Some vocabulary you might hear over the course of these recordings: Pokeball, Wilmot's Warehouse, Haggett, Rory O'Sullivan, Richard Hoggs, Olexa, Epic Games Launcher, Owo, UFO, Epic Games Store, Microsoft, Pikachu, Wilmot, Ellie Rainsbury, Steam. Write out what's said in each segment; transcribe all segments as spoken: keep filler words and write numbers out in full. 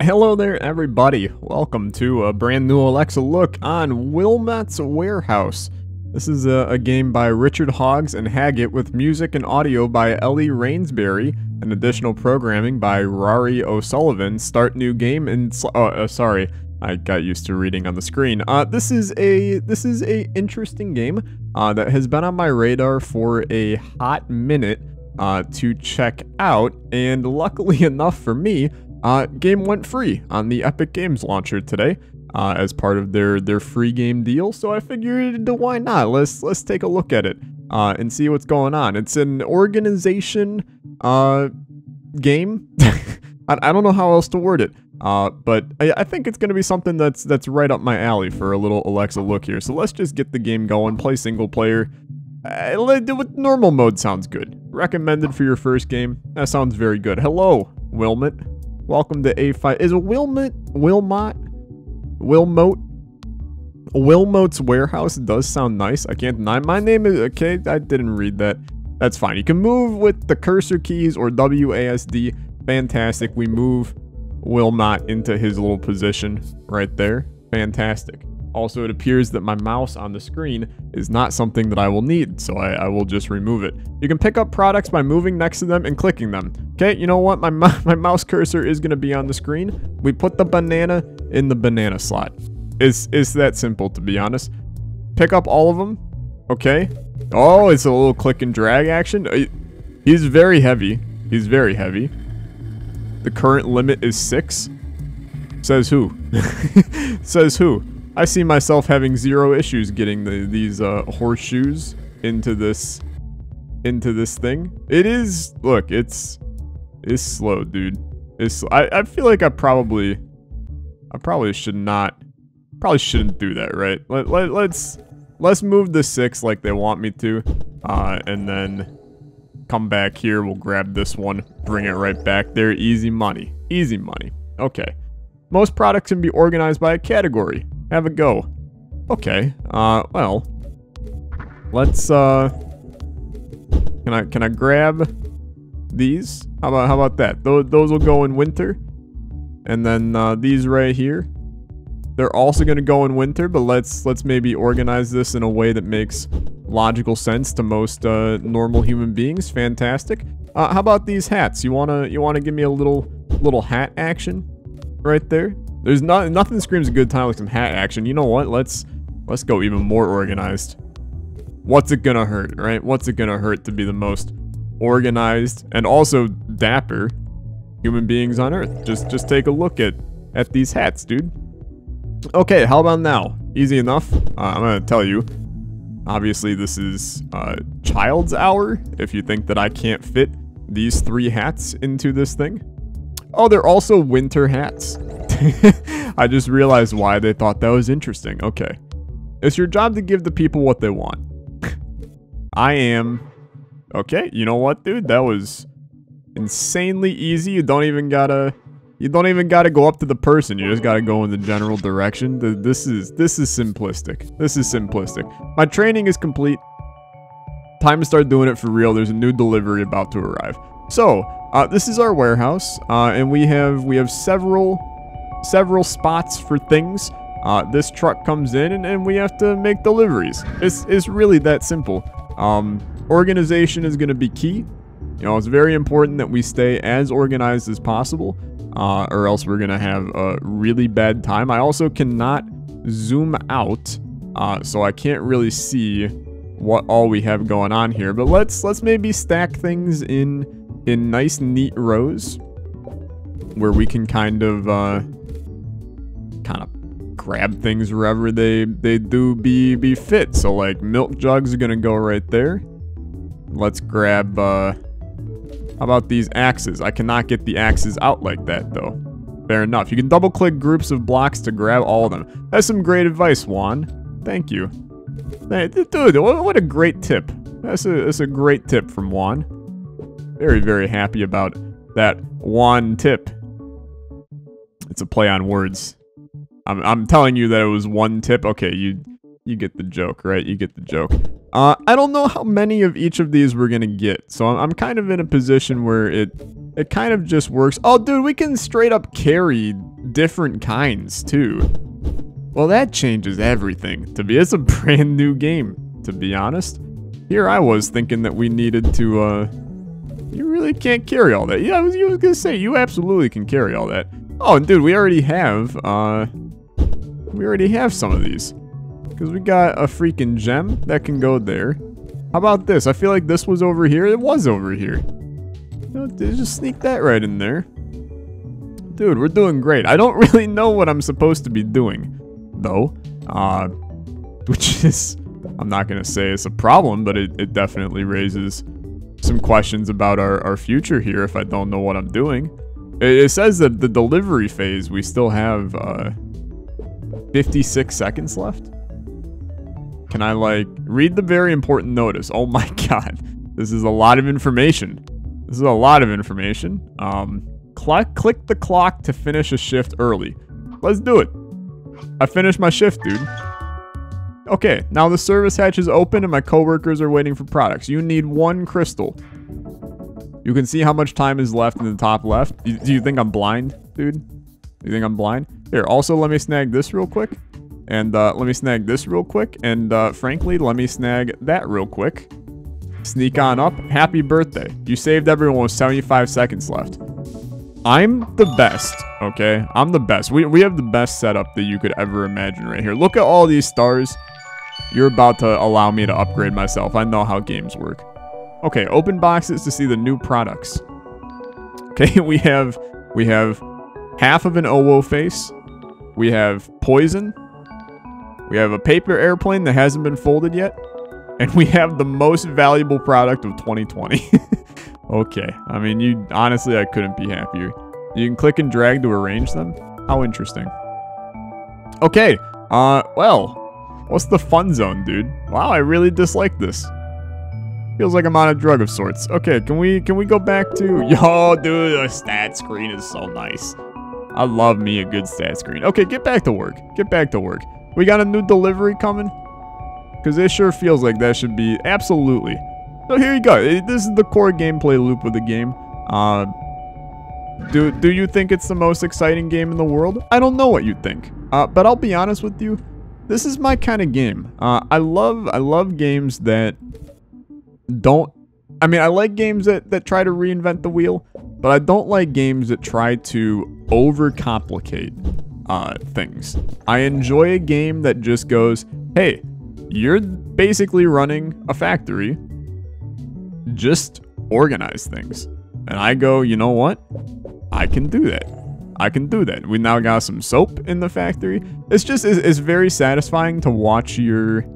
Hello there everybody, welcome to a brand new Alexa look on Wilmot's Warehouse. This is a, a game by Richard Hoggs and Haggett with music and audio by Ellie Rainsbury and additional programming by Rory O'Sullivan. Start new game and sl oh, uh, sorry, I got used to reading on the screen. Uh, this is a this is a interesting game uh, that has been on my radar for a hot minute uh, to check out, and luckily enough for me, Uh, game went free on the Epic Games Launcher today uh, as part of their, their free game deal, so I figured why not? Let's let's take a look at it uh, and see what's going on. It's an organization uh, game. I, I don't know how else to word it, uh, but I, I think it's going to be something that's, that's right up my alley for a little Alexa look here. So let's just get the game going, play single player. Uh, normal mode sounds good. Recommended for your first game. That sounds very good. Hello, Wilmot. Welcome to A five. Is Wilmot, Wilmot, Wilmot, Wilmot's Warehouse does sound nice. I can't deny my name is, okay, I didn't read that. That's fine. You can move with the cursor keys or W A S D. Fantastic. We move Wilmot into his little position right there. Fantastic. Also, it appears that my mouse on the screen is not something that I will need, so I, I will just remove it. You can pick up products by moving next to them and clicking them. Okay, you know what? My, my mouse cursor is going to be on the screen. We put the banana in the banana slot. It's, it's that simple, to be honest. Pick up all of them. Okay. Oh, it's a little click and drag action. He's very heavy. He's very heavy. The current limit is six. Says who? Says who? I see myself having zero issues getting the, these uh, horseshoes into this into this thing. It is, look, it's it's slow, dude. It's I, I feel like I probably I probably should not probably shouldn't do that, right? Let, let let's let's move the six like they want me to, uh, and then come back here. We'll grab this one, bring it right back there. Easy money, easy money. Okay. Most products can be organized by a category. Have a go. Okay. Uh, well, let's, uh, can I, can I grab these? How about, how about that? Those, those will go in winter. And then, uh, these right here, they're also going to go in winter, but let's, let's maybe organize this in a way that makes logical sense to most, uh, normal human beings. Fantastic. Uh, how about these hats? You want to, you want to give me a little, little hat action right there? There's not, nothing screams a good time like some hat action. You know what? Let's let's go even more organized. What's it gonna hurt, right? What's it gonna hurt to be the most organized and also dapper human beings on Earth? Just just take a look at at these hats, dude. Okay, how about now? Easy enough. Uh, I'm gonna tell you. Obviously, this is uh, child's hour. If you think that I can't fit these three hats into this thing, oh, they're also winter hats. I just realized why they thought that was interesting. Okay. It's your job to give the people what they want. I am. Okay, you know what, dude? That was insanely easy. You don't even gotta you don't even gotta go up to the person. You just gotta go in the general direction. This is this is simplistic. This is simplistic. My training is complete. Time to start doing it for real. There's a new delivery about to arrive. So, uh, this is our warehouse, uh, and we have we have several several spots for things. Uh, this truck comes in and, and we have to make deliveries. It's, it's really that simple. Um, organization is going to be key. You know, it's very important that we stay as organized as possible, uh, or else we're going to have a really bad time. I also cannot zoom out, uh, so I can't really see what all we have going on here. But let's let's maybe stack things in, in nice, neat rows where we can kind of... Uh, kind of grab things wherever they they do be be fit. So like milk jugs are gonna go right there. Let's grab uh how about these axes? I cannot get the axes out like that though. Fair enough. You can double click groups of blocks to grab all of them. That's some great advice, Juan. Thank you. Hey, dude, what a great tip. That's a that's a great tip from Juan. Very, very happy about that Juan tip. It's a play on words. I'm, I'm telling you that it was one tip. Okay, you you get the joke, right? You get the joke. Uh, I don't know how many of each of these we're going to get. So I'm, I'm kind of in a position where it It kind of just works. Oh, dude, we can straight up carry different kinds, too. Well, that changes everything. To be, it's a brand new game, to be honest. Here I was thinking that we needed to, uh... you really can't carry all that. Yeah, I was, I was gonna say, you absolutely can carry all that. Oh, and dude, we already have, uh... we already have some of these. Because we got a freaking gem that can go there. How about this? I feel like this was over here. It was over here. Just sneak that right in there. Dude, we're doing great. I don't really know what I'm supposed to be doing, though. Uh, which is, I'm not going to say it's a problem, but it, it definitely raises some questions about our, our future here if I don't know what I'm doing. It, it says that the delivery phase, we still have uh, fifty-six seconds left. Can I, like, read the very important notice? Oh my god. This is a lot of information. This is a lot of information. Um, clock, click the clock to finish a shift early. Let's do it. I finished my shift, dude. Okay, now the service hatch is open and my coworkers are waiting for products. You need one crystal. You can see how much time is left in the top left. Do you, do you think I'm blind, dude? Do you think I'm blind? Here, also let me snag this real quick. And uh, let me snag this real quick. And uh, frankly, let me snag that real quick. Sneak on up. Happy birthday. You saved everyone with seventy-five seconds left. I'm the best, okay? I'm the best. We, we have the best setup that you could ever imagine right here. Look at all these stars. You're about to allow me to upgrade myself. I know how games work. Okay, open boxes to see the new products. Okay, we have, we have half of an Owo face. We have poison. We have a paper airplane that hasn't been folded yet. And we have the most valuable product of twenty twenty. Okay. I mean, you honestly, I couldn't be happier. You can click and drag to arrange them. How interesting. Okay. Uh, well, what's the fun zone, dude? Wow, I really dislike this. Feels like I'm on a drug of sorts. Okay, can we can we go back to... Yo, dude, the stat screen is so nice. I love me a good stat screen. Okay, get back to work. Get back to work. We got a new delivery coming? Because it sure feels like that should be... Absolutely. So here you go. This is the core gameplay loop of the game. Uh, do, do you think it's the most exciting game in the world? I don't know what you think. Uh, but I'll be honest with you. This is my kind of game. Uh, I love I love games that don't... I mean, I like games that, that try to reinvent the wheel. But I don't like games that try to overcomplicate Uh, things. I enjoy a game that just goes, hey, you're basically running a factory. Just organize things. And I go, you know what? I can do that. I can do that. We now got some soap in the factory. It's just, it's, it's very satisfying to watch your,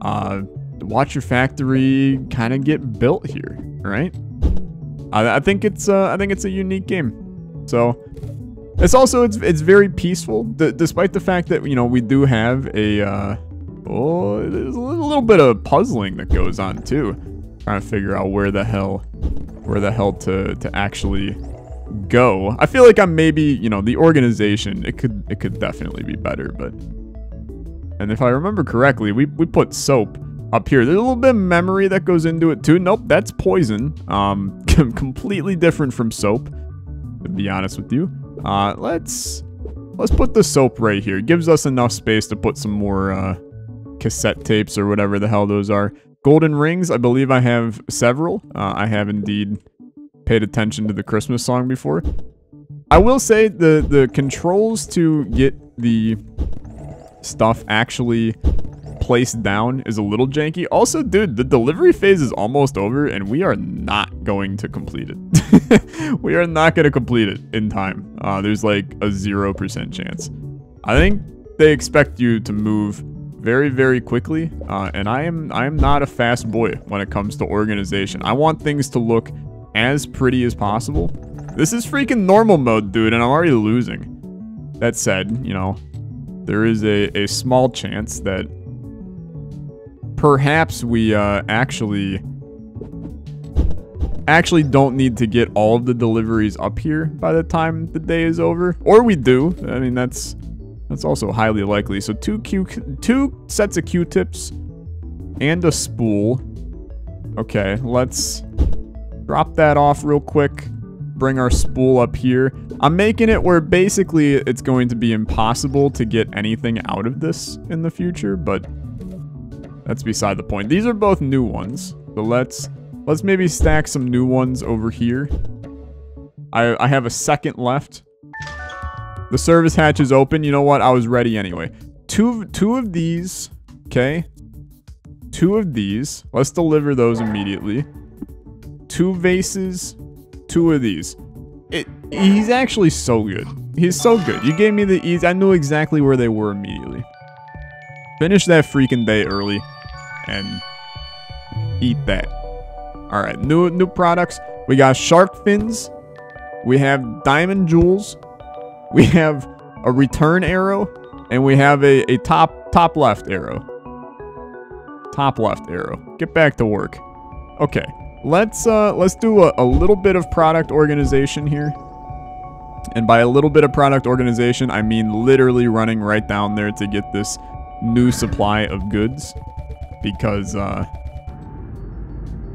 uh, watch your factory kind of get built here, right? I, I think it's, uh, I think it's a unique game. So, It's also, it's, it's very peaceful, d despite the fact that, you know, we do have a, uh, oh, there's a little bit of puzzling that goes on, too. Trying to figure out where the hell, where the hell to, to actually go. I feel like I'm maybe, you know, the organization, it could, it could definitely be better, but. And if I remember correctly, we, we put soap up here. There's a little bit of memory that goes into it, too. Nope, that's poison. Um, completely different from soap, to be honest with you. Uh, let's, let's put the soap right here. It gives us enough space to put some more, uh, cassette tapes or whatever the hell those are. Golden rings, I believe I have several. Uh, I have indeed paid attention to the Christmas song before. I will say the, the controls to get the stuff actually placed down is a little janky. Also, dude, the delivery phase is almost over and we are not going to complete it. We are not going to complete it in time. Uh, there's like a zero percent chance. I think they expect you to move very, very quickly. Uh, and I am, I am not a fast boy when it comes to organization. I want things to look as pretty as possible. This is freaking normal mode, dude, and I'm already losing. That said, you know, there is a, a small chance that perhaps we uh, actually actually don't need to get all of the deliveries up here by the time the day is over. Or we do. I mean, that's that's also highly likely. So two Q, two sets of Q-tips and a spool. Okay, let's drop that off real quick. bring our spool up here. I'm making it where basically it's going to be impossible to get anything out of this in the future, but that's beside the point. These are both new ones, so let's let's maybe stack some new ones over here. I, I have a second left. The service hatch is open. You know what? I was ready anyway. Two, two of these, okay? Two of these. Let's deliver those immediately. Two vases, two of these. It, he's actually so good. He's so good. You gave me the ease. I knew exactly where they were immediately. Finish that freaking day early and eat that. All right, new, new products. We got shark fins. We have diamond jewels. We have a return arrow, and we have a, a top top left arrow. Top left arrow. Get back to work. Okay, let's uh, let's do a, a little bit of product organization here. And by a little bit of product organization, I mean literally running right down there to get this new supply of goods, because uh,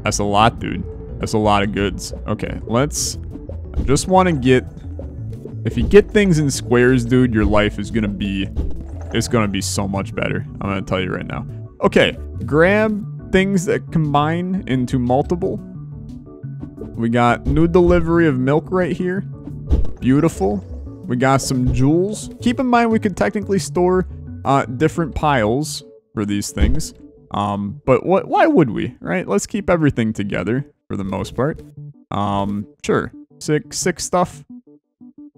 that's a lot, dude. That's a lot of goods. Okay, let's. I just want to get. If you get things in squares, dude, your life is gonna be, it's gonna be so much better. I'm gonna tell you right now. Okay, grab things that combine into multiple. We got new delivery of milk right here. Beautiful. We got some jewels. Keep in mind we could technically store uh, different piles for these things. Um, but what? Why would we, right? Let's keep everything together for the most part. Um, sure, sick, sick stuff.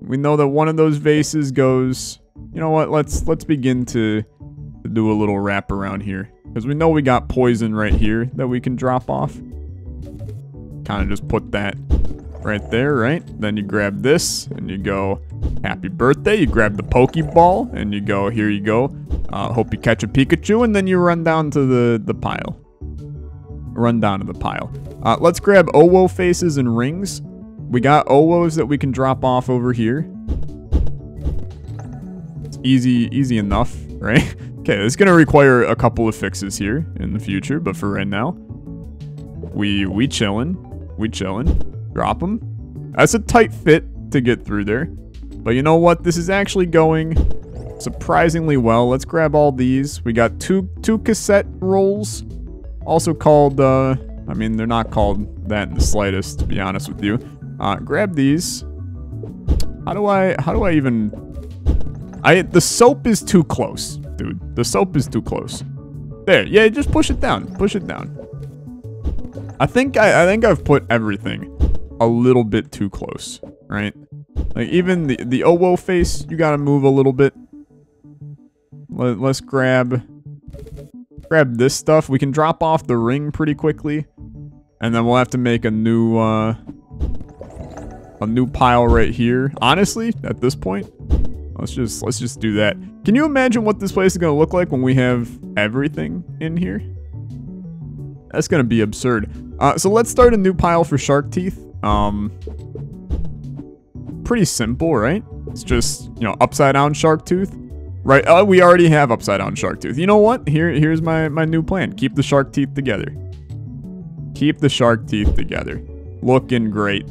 We know that one of those vases goes, you know what, let's let's begin to, to do a little wrap around here. Because we know we got poison right here that we can drop off. Kind of just put that right there, right? Then you grab this and you go, happy birthday. You grab the Pokeball and you go, here you go. Uh, hope you catch a Pikachu. And then you run down to the, the pile. Run down to the pile. Uh, let's grab Owo faces and rings. We got Owos that we can drop off over here. It's easy, easy enough, right? Okay, it's gonna require a couple of fixes here in the future, but for right now, we we chillin', we chillin'. Drop them. That's a tight fit to get through there, but you know what? This is actually going surprisingly well. Let's grab all these. We got two two cassette rolls, also called. Uh, I mean, they're not called that in the slightest, to be honest with you. Uh, grab these. How do I, how do I even, I, the soap is too close, dude. The soap is too close. There, yeah, just push it down, push it down. I think, I, I think I've put everything a little bit too close, right? Like even the, the Owo face, you gotta move a little bit. Let, let's grab, grab this stuff. We can drop off the ring pretty quickly. And then we'll have to make a new, uh... a new pile right here. Honestly, at this point, let's just let's just do that. Can you imagine what this place is gonna look like when we have everything in here? That's gonna be absurd. Uh, so let's start a new pile for shark teeth. Um, pretty simple, right? It's just, you know, upside down shark tooth, right? Oh, we already have upside down shark tooth. You know what? Here here's my my new plan. Keep the shark teeth together. Keep the shark teeth together. Looking great.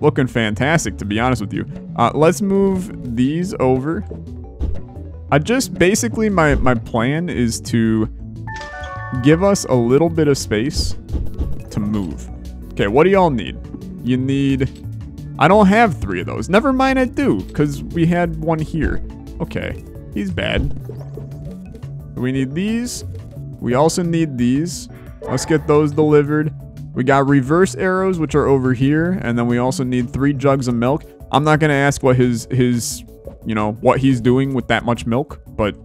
Looking fantastic, to be honest with you. Uh, let's move these over. I just basically my my plan is to give us a little bit of space to move. Okay, what do y'all need? You need. I don't have three of those. Never mind, I do, because we had one here. Okay, he's bad. We need these. We also need these. Let's get those delivered. We got reverse arrows, which are over here, and then we also need three jugs of milk. I'm not gonna ask what his his, you know, what he's doing with that much milk, but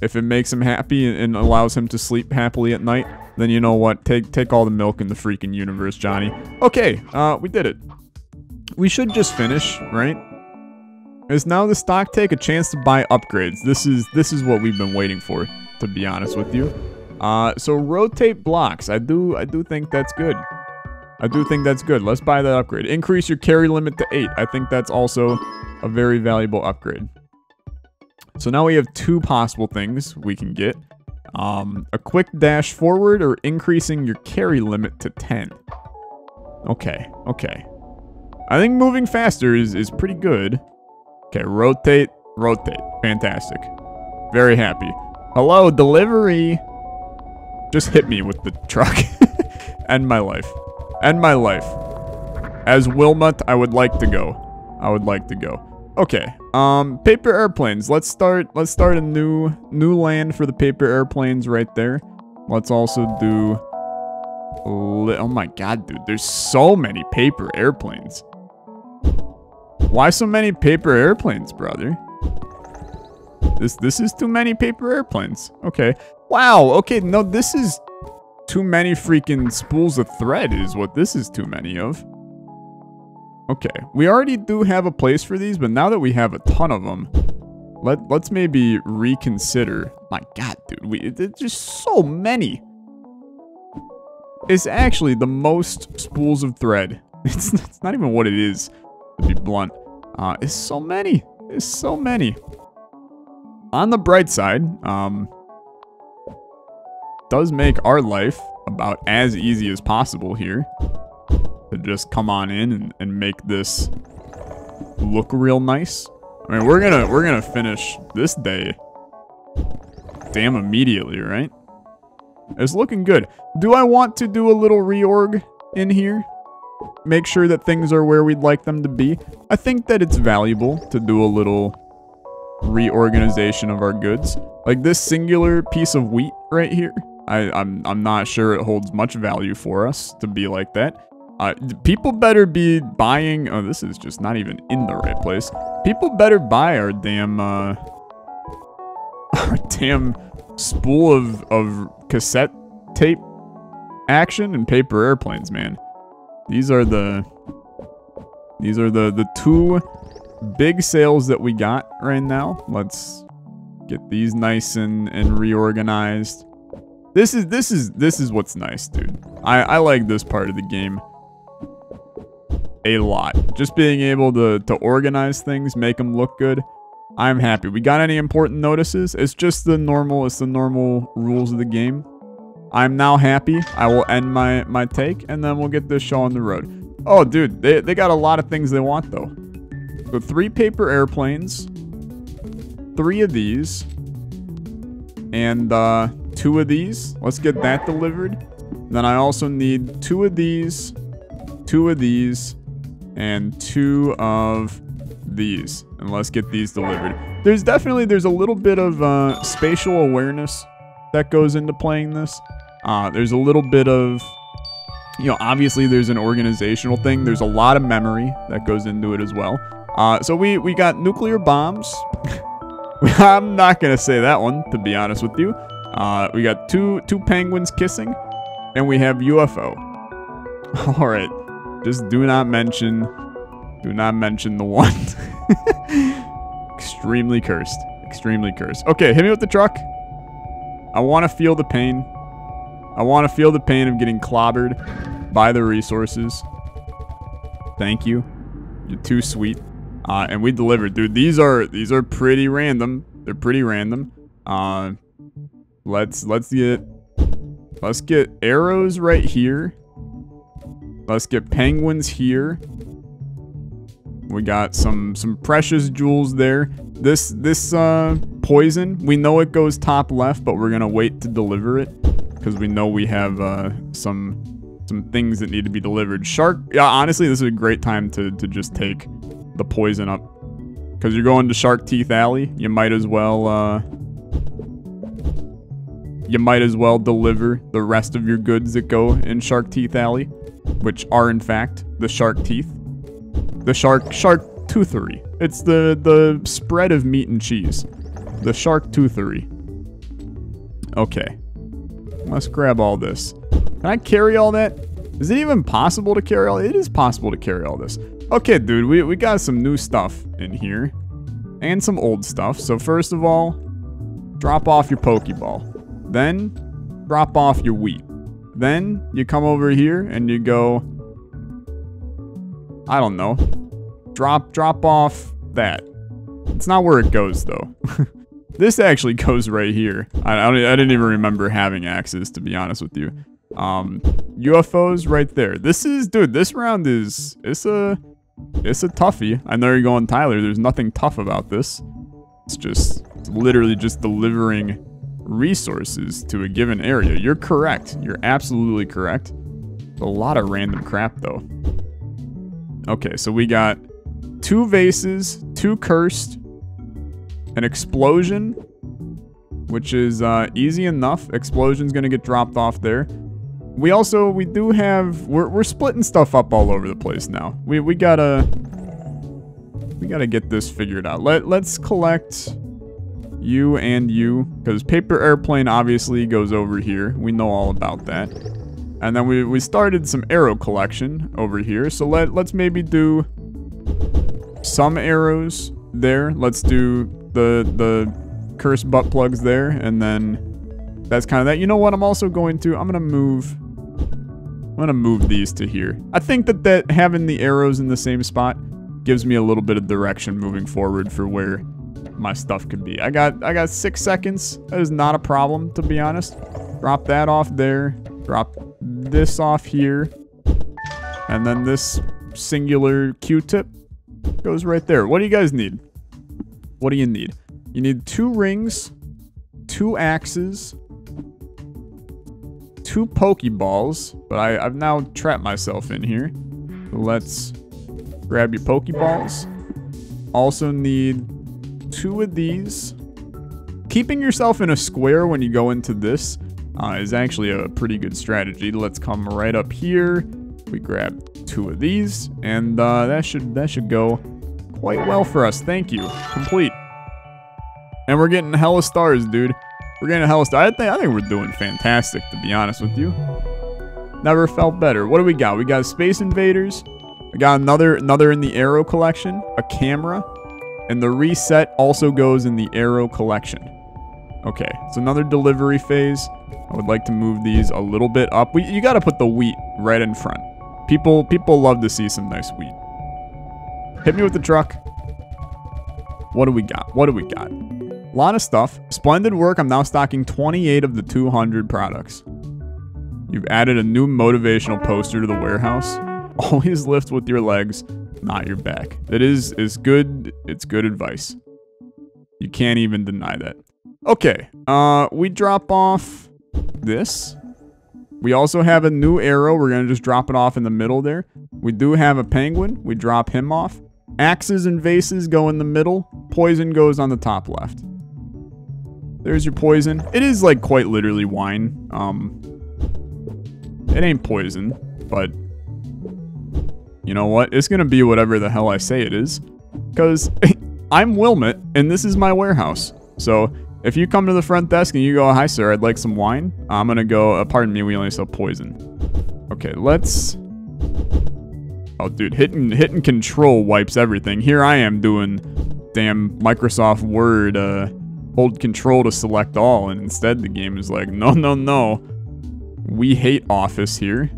if it makes him happy and allows him to sleep happily at night, then you know what? Take take all the milk in the freaking universe, Johnny. Okay, uh, we did it. We should just finish, right? It's now the stock take a chance to buy upgrades. This is this is what we've been waiting for, to be honest with you. Uh, so rotate blocks. I do, I do think that's good. I do think that's good. Let's buy that upgrade. Increase your carry limit to eight. I think that's also a very valuable upgrade. So now we have two possible things we can get. Um, a quick dash forward or increasing your carry limit to ten. Okay, okay. I think moving faster is, is pretty good. Okay, rotate, rotate. Fantastic. Very happy. Hello, delivery. Just hit me with the truck. End my life. End my life. As Wilmot, I would like to go. I would like to go. Okay. Um, paper airplanes. Let's start. Let's start a new new land for the paper airplanes right there. Let's also do. Oh my god, dude! There's so many paper airplanes. Why so many paper airplanes, brother? This this is too many paper airplanes. Okay. Wow. Okay. No, this is too many freaking spools of thread. Is what this is too many of. Okay, we already do have a place for these, but now that we have a ton of them, let, let's maybe reconsider. My god, dude, we, there's just so many. It's actually the most spools of thread. It's, it's not even what it is, to be blunt. Uh, it's so many. It's so many. On the bright side, um, does make our life about as easy as possible here. To just come on in and, and make this look real nice. I mean, we're gonna we're gonna finish this day damn immediately, right? It's looking good. Do I want to do a little reorg in here? Make sure that things are where we'd like them to be. I think that it's valuable to do a little reorganization of our goods. Like this singular piece of wheat right here. I, I'm I'm not sure it holds much value for us to be like that. Uh, people better be buying... Oh, this is just not even in the right place. People better buy our damn, uh... our damn spool of, of cassette tape action and paper airplanes, man. These are the... These are the, the two big sales that we got right now. Let's get these nice and, and reorganized. This is, this is, this is what's nice, dude. I, I like this part of the game. A lot. Just being able to, to organize things, make them look good. I'm happy. We got any important notices? It's just the normal, it's the normal rules of the game. I'm now happy. I will end my, my take, and then we'll get this show on the road. Oh, dude, they, they got a lot of things they want, though. So three paper airplanes, three of these, and uh, two of these. Let's get that delivered. Then I also need two of these, two of these, and two of these, and let's get these delivered. There's definitely there's a little bit of uh, spatial awareness that goes into playing this. Uh, there's a little bit of, you know, obviously there's an organizational thing. There's a lot of memory that goes into it as well. Uh, so we we got nuclear bombs. I'm not gonna say that one, to be honest with you. Uh, we got two two penguins kissing, and we have U F O. All right. Just do not mention, do not mention the one. Extremely cursed. Extremely cursed. Okay, hit me with the truck. I want to feel the pain. I want to feel the pain of getting clobbered by the resources. Thank you. You're too sweet. Uh, and we delivered, dude. These are these are pretty random. They're pretty random. Uh, let's let's get let's get arrows right here. Let's get penguins here. We got some some precious jewels there. This this uh, poison, we know it goes top left, but we're gonna wait to deliver it because we know we have uh, some some things that need to be delivered. Shark. Yeah, honestly, this is a great time to to just take the poison up because you're going to Shark Teeth Alley. You might as well uh, you might as well deliver the rest of your goods that go in Shark Teeth Alley. Which are in fact the shark teeth, the shark shark toothery. It's the the spread of meat and cheese, the shark toothery. Okay, let's grab all this. Can I carry all that? Is it even possible to carry all? It is possible to carry all this. Okay, dude, we we got some new stuff in here, and some old stuff. So first of all, drop off your Pokeball, then drop off your wheat. Then you come over here and you go, I don't know, drop drop off that. It's not where it goes though. This actually goes right here. I, I, I didn't even remember having access, to be honest with you. Um, U F Os right there. This is, dude, this round is, it's a, It's a toughie. I know you're going, Tyler, there's nothing tough about this. It's just it's literally just delivering resources to a given area. You're correct. You're absolutely correct. A lot of random crap, though. Okay, so we got two vases, two cursed, an explosion, which is uh, easy enough. Explosion's gonna get dropped off there. We also, we do have, we're, we're splitting stuff up all over the place now. We, we gotta, we gotta get this figured out. Let, let's collect you and you, because paper airplane obviously goes over here. We know all about that. And then we, we started some arrow collection over here. So let, let's maybe do some arrows there. Let's do the, the cursed butt plugs there. And then that's kind of that. You know what I'm also going to, I'm going to move... I'm going to move these to here. I think that, that having the arrows in the same spot gives me a little bit of direction moving forward for where my stuff could be. I got I got six seconds. That is not a problem, to be honest. Drop that off there. Drop this off here. And then this singular Q-tip goes right there. What do you guys need? What do you need? You need two rings, two axes, two Pokeballs, but I, I've now trapped myself in here. Let's grab your Pokeballs. Also need two of these. Keeping yourself in a square when you go into this uh, is actually a pretty good strategy. Let's come right up here. We grab two of these, and uh, that should that should go quite well for us. Thank you. Complete. And we're getting hella stars, dude. We're getting a hell of a star. I think, I think we're doing fantastic, to be honest with you. Never felt better. What do we got? We got Space Invaders. We got another another in the Arrow collection. A camera. And the reset also goes in the Arrow collection. Okay, it's another delivery phase. I would like to move these a little bit up. We, you got to put the wheat right in front. People, people love to see some nice wheat. Hit me with the truck. What do we got? What do we got? A lot of stuff. Splendid work. I'm now stocking twenty-eight of the two hundred products. You've added a new motivational poster to the warehouse. Always lift with your legs, not your back. That is, is good. It's good advice. You can't even deny that. Okay. Uh, we drop off this. We also have a new arrow. We're going to just drop it off in the middle there. We do have a penguin. We drop him off. Axes and vases go in the middle. Poison goes on the top left. There's your poison. It is like quite literally wine. Um, it ain't poison, but you know what? It's gonna be whatever the hell I say it is, because I'm Wilmot and this is my warehouse. So if you come to the front desk and you go, "Hi, sir, I'd like some wine," I'm gonna go, uh, "Pardon me, we only sell poison." Okay, let's. Oh, dude, hitting hitting control wipes everything. Here I am doing damn Microsoft Word. Uh, Hold control to select all, and instead the game is like, no, no, no. We hate Office here.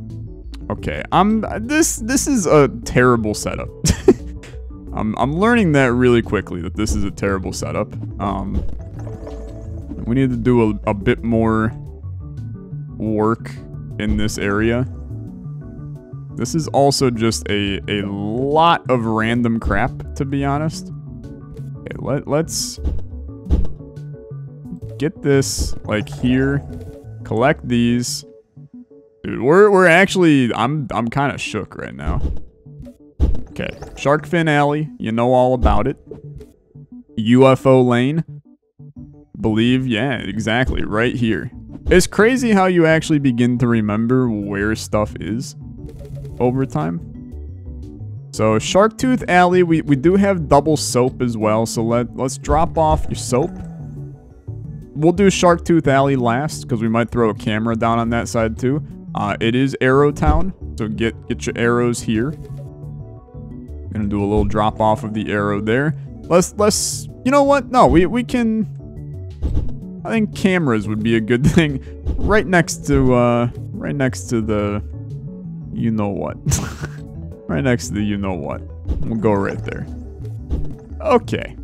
Okay, I'm this. This is a terrible setup. I'm I'm learning that really quickly that this is a terrible setup. Um, we need to do a, a bit more work in this area. This is also just a a lot of random crap, to be honest. Okay, let let's. Get this, like, here. Collect these. Dude, we're, we're actually... I'm I'm kind of shook right now. Okay. Shark Fin Alley. You know all about it. U F O Lane. Believe, yeah, exactly. Right here. It's crazy how you actually begin to remember where stuff is over time. So, Sharktooth Alley. We, we do have double soap as well, so let, let's drop off your soap. We'll do Sharktooth Alley last, because we might throw a camera down on that side too. Uh, it is Arrow Town, so get get your arrows here. Gonna do a little drop off of the arrow there. Let's let's you know what? No, we we can. I think cameras would be a good thing, right next to uh, right next to the, you know what, right next to the you know what. We'll go right there. Okay.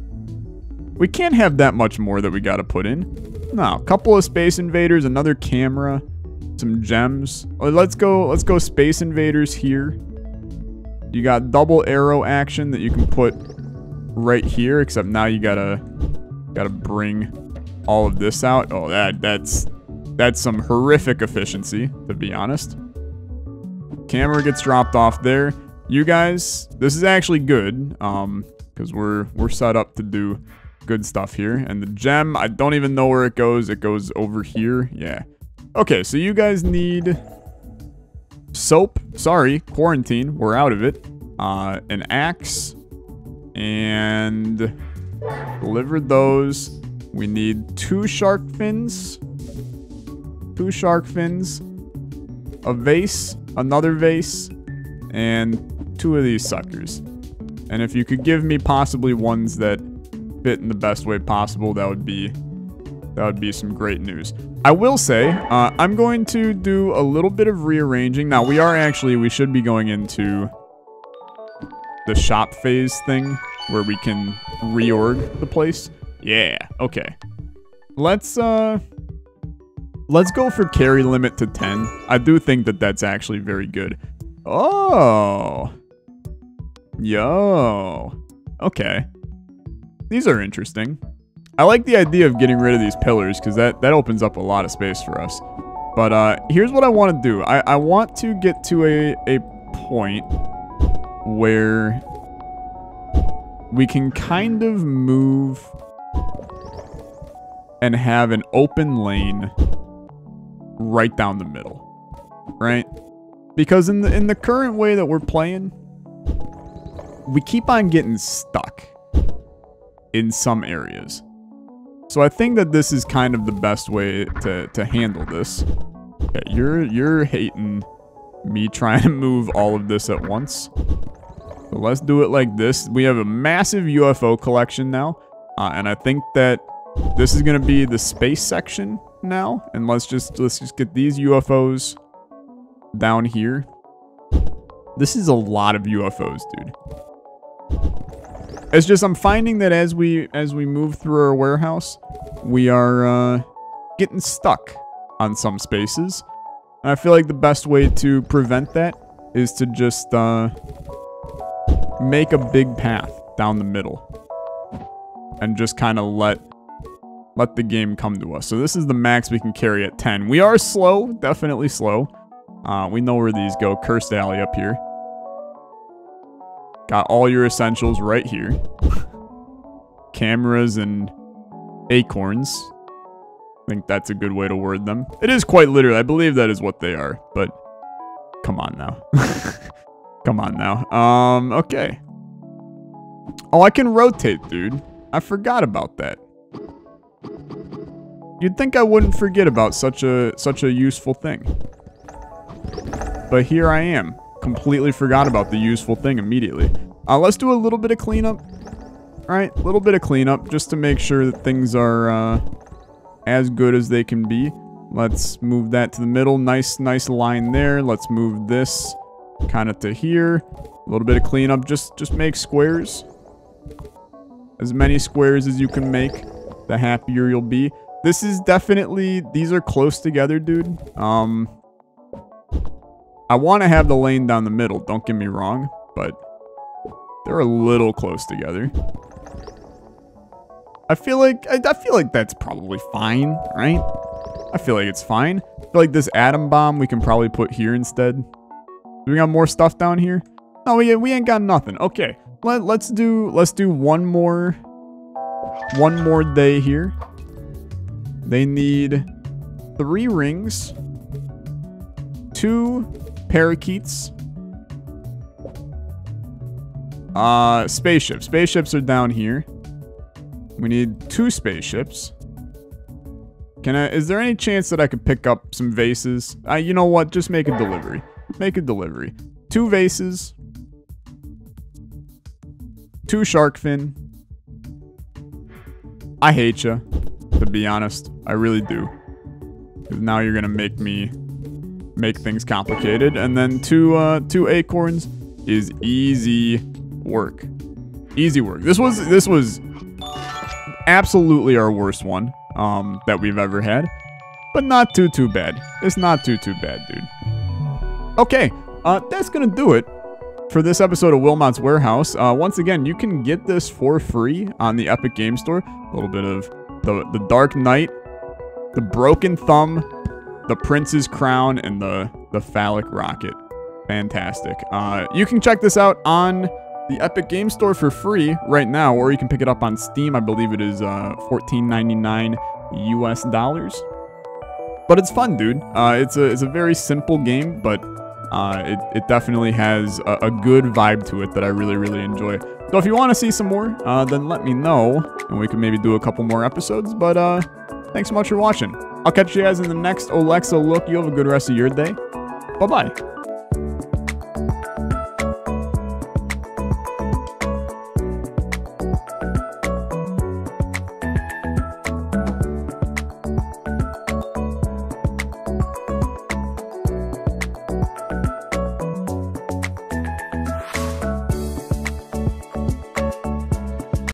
We can't have that much more that we gotta put in. No, a couple of Space Invaders, another camera, some gems. Let's go, let's go Space Invaders here. You got double arrow action that you can put right here, except now you gotta gotta bring all of this out. Oh, that that's that's some horrific efficiency, to be honest. Camera gets dropped off there. You guys, this is actually good, um, because we're we're set up to do good stuff here. And the gem, I don't even know where it goes. It goes over here. Yeah. Okay, so you guys need soap. Sorry, quarantine. We're out of it. Uh, an axe. And delivered those. We need two shark fins. Two shark fins. A vase. Another vase. And two of these suckers. And if you could give me possibly ones that fit in the best way possible, that would be that would be some great news. I will say, uh, I'm going to do a little bit of rearranging. Now, we are actually, we should be going into the shop phase thing where we can reorg the place. Yeah, okay. Let's, uh, let's go for carry limit to ten. I do think that that's actually very good. Oh. Yo. Okay. These are interesting. I like the idea of getting rid of these pillars because that, that opens up a lot of space for us. But uh, here's what I want to do. I, I want to get to a, a point where we can kind of move and have an open lane right down the middle, right? Because in the, in the current way that we're playing, we keep on getting stuck in some areas. So I think that this is kind of the best way to, to handle this. Okay, you're, you're hating me trying to move all of this at once. So let's do it like this. We have a massive U F O collection now. Uh, and I think that this is going to be the space section now. And let's just, let's just get these U F Os down here. This is a lot of U F Os, dude. It's just I'm finding that as we as we move through our warehouse, we are uh, getting stuck on some spaces. And I feel like the best way to prevent that is to just uh, make a big path down the middle. And just kind of let, let the game come to us. So this is the max we can carry at ten. We are slow, definitely slow. Uh, we know where these go. Cursed Alley up here. Got all your essentials right here. Cameras and acorns. I think that's a good way to word them. It is quite literally. I believe that is what they are. But come on now. Come on now. Um, okay. Oh, I can rotate, dude. I forgot about that. You'd think I wouldn't forget about such a such a useful thing. But here I am. Completely forgot about the useful thing immediately. Uh, let's do a little bit of cleanup. All right, a little bit of cleanup just to make sure that things are uh, as good as they can be. Let's move that to the middle. Nice, nice line there. Let's move this kind of to here. A little bit of cleanup. Just, just make squares. As many squares as you can make, the happier you'll be. This is definitely... These are close together, dude. Um... I want to have the lane down the middle, don't get me wrong, but they're a little close together. I feel like I, I feel like that's probably fine, right? I feel like it's fine. I feel like this atom bomb we can probably put here instead. Do we got more stuff down here? No, we we ain't got nothing. Okay, let let's do let's do one more one more day here. They need three rings, two parakeets. Uh, spaceships. Spaceships are down here. We need two spaceships. Can I... Is there any chance that I could pick up some vases? Uh, you know what? Just make a delivery. Make a delivery. Two vases. Two shark fin. I hate you, to be honest. I really do. Because now you're going to make me... make things complicated. And then two uh two acorns is easy work. Easy work. This was this was absolutely our worst one um that we've ever had. But not too too bad. It's not too too bad, dude. Okay, uh that's gonna do it for this episode of Wilmot's Warehouse. Uh, once again, you can get this for free on the Epic Games Store. A little bit of the, the Dark Knight, the Broken Thumb, the Prince's Crown, and the, the Phallic Rocket. Fantastic. Uh, you can check this out on the Epic Games Store for free right now, or you can pick it up on Steam. I believe it is uh, fourteen ninety-nine U S dollars. But it's fun, dude. Uh, it's a it's a very simple game, but uh, it, it definitely has a, a good vibe to it that I really, really enjoy. So if you want to see some more, uh, then let me know, and we can maybe do a couple more episodes. But uh, thanks so much for watching. I'll catch you guys in the next Olexa look. You have a good rest of your day. Bye-bye.